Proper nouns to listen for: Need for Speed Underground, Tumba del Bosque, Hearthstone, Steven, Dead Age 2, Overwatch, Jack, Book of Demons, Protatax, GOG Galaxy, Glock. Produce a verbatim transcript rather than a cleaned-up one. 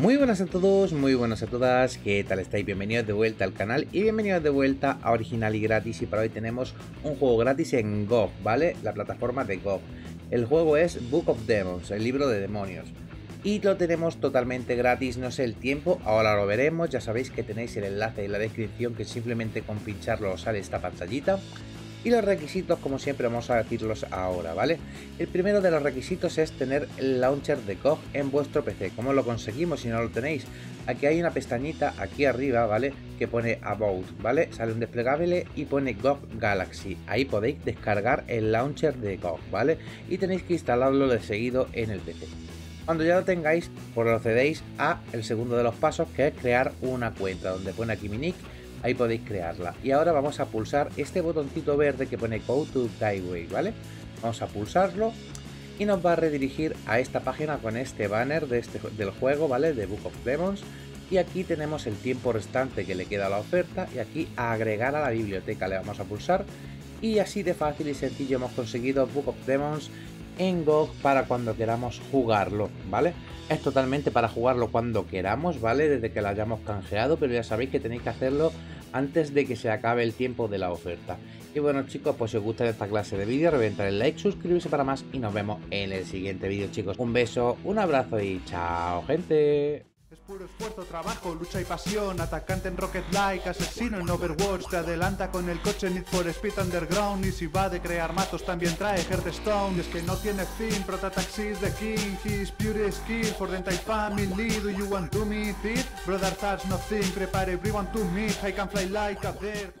Muy buenas a todos, muy buenas a todas, ¿qué tal estáis? Bienvenidos de vuelta al canal y bienvenidos de vuelta a Original y Gratis. Y para hoy tenemos un juego gratis en G O G, ¿vale? La plataforma de G O G. El juego es Book of Demons, el libro de demonios. Y lo tenemos totalmente gratis, no sé el tiempo, ahora lo veremos. Ya sabéis que tenéis el enlace en la descripción, que simplemente con pincharlo os sale esta pantallita. Y los requisitos, como siempre, vamos a decirlos ahora, ¿vale? El primero de los requisitos es tener el launcher de G O G en vuestro P C. ¿Cómo lo conseguimos si no lo tenéis? Aquí hay una pestañita, aquí arriba, ¿vale? Que pone About, ¿vale? Sale un desplegable y pone G O G Galaxy. Ahí podéis descargar el launcher de G O G, ¿vale? Y tenéis que instalarlo de seguido en el P C. Cuando ya lo tengáis, procedéis a el segundo de los pasos, que es crear una cuenta, donde pone aquí mi nick. Ahí podéis crearla. Y ahora vamos a pulsar este botoncito verde que pone Go to Gateway, ¿vale? Vamos a pulsarlo y nos va a redirigir a esta página con este banner de este, del juego, ¿vale? De Book of Demons. Y aquí tenemos el tiempo restante que le queda a la oferta, y aquí a agregar a la biblioteca le vamos a pulsar. Y así de fácil y sencillo hemos conseguido Book of Demons en G O G para cuando queramos jugarlo, ¿vale? Es totalmente para jugarlo cuando queramos, ¿vale? Desde que lo hayamos canjeado, pero ya sabéis que tenéis que hacerlo antes de que se acabe el tiempo de la oferta. Y bueno chicos, pues si os gusta esta clase de vídeos, reventar el like, suscribirse para más y nos vemos en el siguiente vídeo, chicos. Un beso, un abrazo y chao, gente. Es puro esfuerzo, trabajo, lucha y pasión. Atacante en Rocket League, asesino en Overwatch. Te adelanta con el coche Need for Speed Underground. Y si va de crear matos también trae Hearthstone. Y es que no tiene fin, protataxis the king. His pure skill for dental family. Do you want to meet it? Brother that's nothing, prepare everyone to meet. I can fly like a bird.